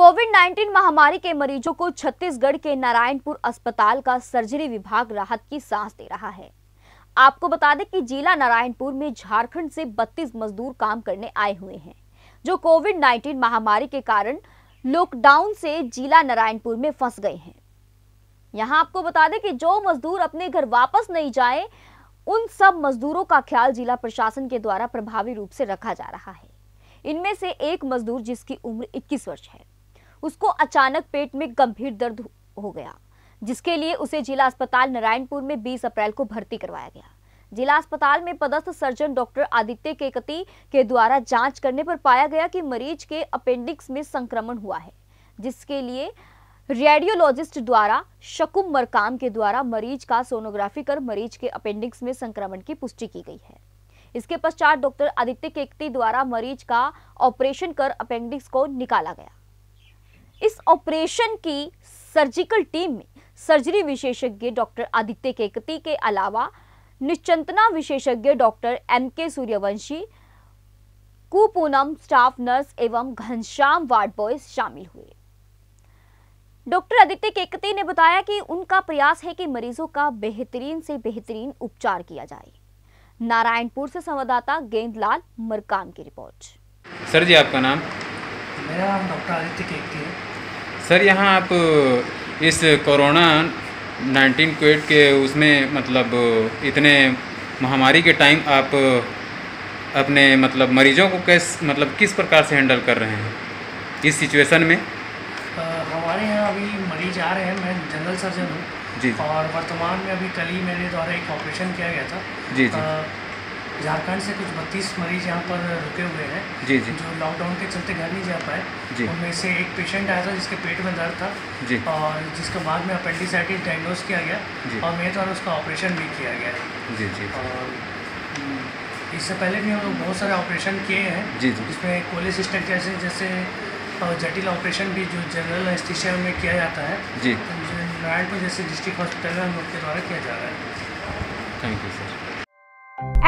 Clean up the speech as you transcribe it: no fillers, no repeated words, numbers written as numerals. कोविड-19 महामारी के मरीजों को छत्तीसगढ़ के नारायणपुर अस्पताल का सर्जरी विभाग राहत की सांस दे रहा है। आपको बता दें कि जिला नारायणपुर में झारखंड से 32 मजदूर काम करने आए हुए हैं, जो कोविड-19 महामारी के कारण लॉकडाउन से जिला नारायणपुर में फंस गए हैं। यहां आपको बता दें कि जो मजदूर अपने घर वापस नहीं जाए, उन सब मजदूरों का ख्याल जिला प्रशासन के द्वारा प्रभावी रूप से रखा जा रहा है। इनमें से एक मजदूर, जिसकी उम्र 21 वर्ष है, उसको अचानक पेट में गंभीर दर्द हो गया, जिसके लिए उसे जिला अस्पताल नारायणपुर में 20 अप्रैल को भर्ती करवाया गया। जिला अस्पताल में पदस्थ सर्जन डॉक्टर आदित्य केकती के द्वारा जांच करने पर पाया गया कि मरीज के अपेंडिक्स में संक्रमण हुआ है, जिसके लिए रेडियोलॉजिस्ट द्वारा शकुम मरकाम के द्वारा मरीज का सोनोग्राफी कर मरीज के अपेंडिक्स में संक्रमण की पुष्टि की गई है। इसके पश्चात डॉक्टर आदित्य केकती द्वारा मरीज का ऑपरेशन कर अपेंडिक्स को निकाला गया। इस ऑपरेशन की सर्जिकल टीम में सर्जरी विशेषज्ञ डॉक्टर आदित्य केकती के अलावा निश्चंतना विशेषज्ञ डॉक्टर एमके सूर्यवंशी, कूपुनम स्टाफ नर्स एवं घंशाम वार्ड बॉय शामिल हुए। डॉक्टर आदित्य केकती ने बताया कि उनका प्रयास है कि मरीजों का बेहतरीन से बेहतरीन उपचार किया जाए। नारायणपुर से संवाददाता गेंदलाल मरकाम की रिपोर्ट। सर जी, आपका नाम? मेरा नाम डॉक्टर आदित्य केकती है। सर, यहाँ आप इस कोरोना-19 कोविड के उसमें मतलब इतने महामारी के टाइम आप अपने मतलब मरीजों को कैसे मतलब किस प्रकार से हैंडल कर रहे हैं इस सिचुएशन में? हमारे यहाँ अभी मरीज आ रहे हैं। मैं जनरल सर्जन हूँ जी। और वर्तमान में अभी कल ही मेरे द्वारा एक ऑपरेशन किया गया था जी। झारखंड से कुछ 32 मरीज यहाँ पर रुके हुए हैं जी जी, जो लॉकडाउन के चलते घर नहीं जा पाए। उनमें से एक पेशेंट आया था जिसके पेट में दर्द था जी, और जिसके बाद में अपेंडिसाइटिस डायग्नोज किया गया और मेरे द्वारा उसका ऑपरेशन भी किया गया जी जी। और इससे पहले भी हम लोग बहुत सारे ऑपरेशन किए हैं जी जी, जिसमें कोलेसिस्टेंट जैसे जटिल ऑपरेशन भी जो जनरल एनेस्थीसिया में किया जाता है जी, नारायणपुर जैसे डिस्ट्रिक्ट हॉस्पिटल में हम लोग के द्वारा किया जा रहा है। Thank you sir.